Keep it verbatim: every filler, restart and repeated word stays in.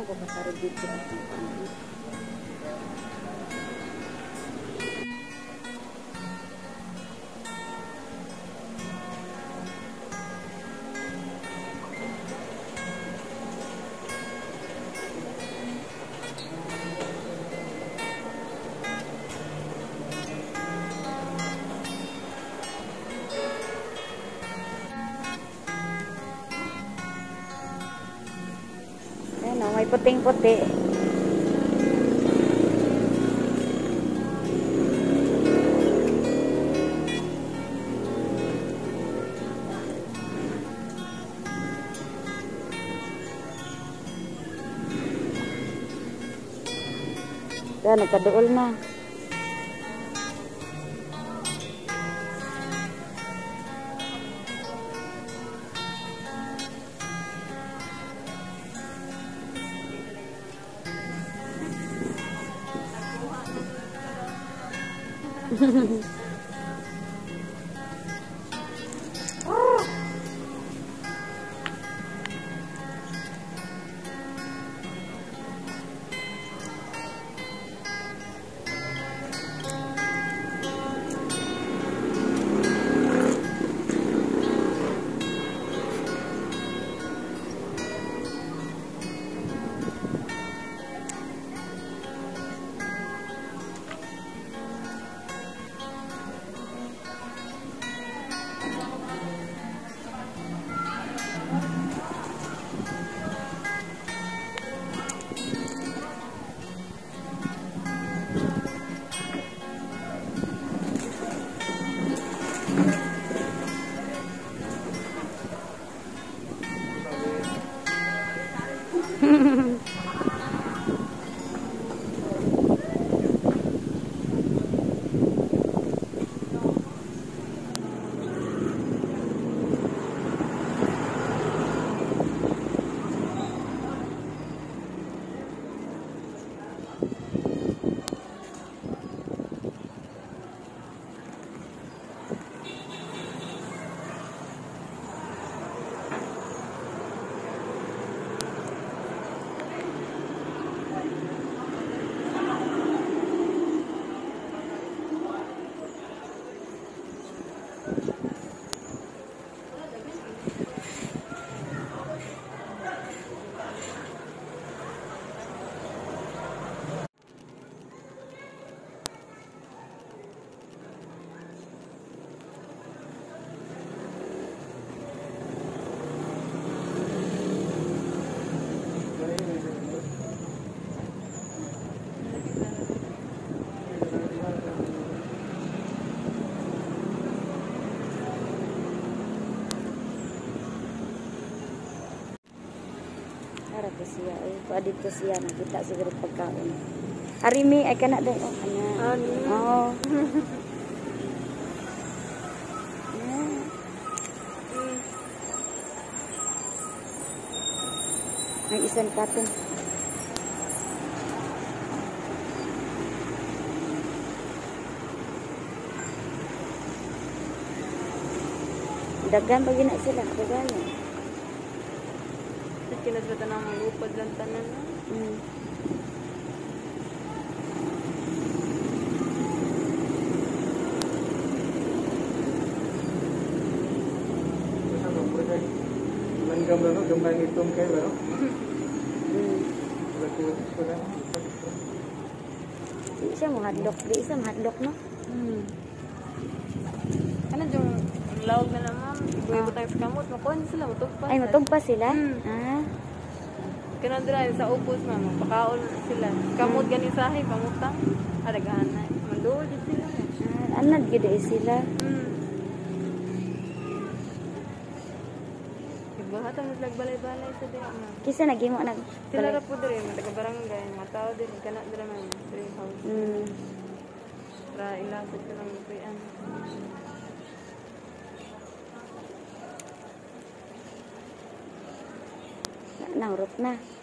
もご無沙汰できます。May puting-puti. Yan, nagkaduol na. Siya ay padito siya nakita siguro pagkaon. Arimi ay kana dayon oh, kana. Oh. Yeah. Ay isang paton. Dagan pag gina sila kagayan. Kinasbatan ang mga upad ng tanan na. Mm. Ang gambar no, gambar ang itong kayo ba no? Mm. Di siya mahadlok, di siya mahadlok no? Mm. Ano yung lawag na naman? Ibu-ibu tayo sa kamot, makuhan sila, matugpas. Ay, matugpas sila? Mm. Ah. Kanan dira sa upos mama, pakaon sila. Kamot ganin sahay, pamutang. Aragahan na. Mandood sila. Ah, anad gid sila. Mm. Ibahat ang nagbalay-balay sa diha. Kisa nagimo nag sila ra pud dire, mataga barangay, mataw din kana dira man, three house. Mm. Ra ilasod ka lang kuyan. Nang rot na.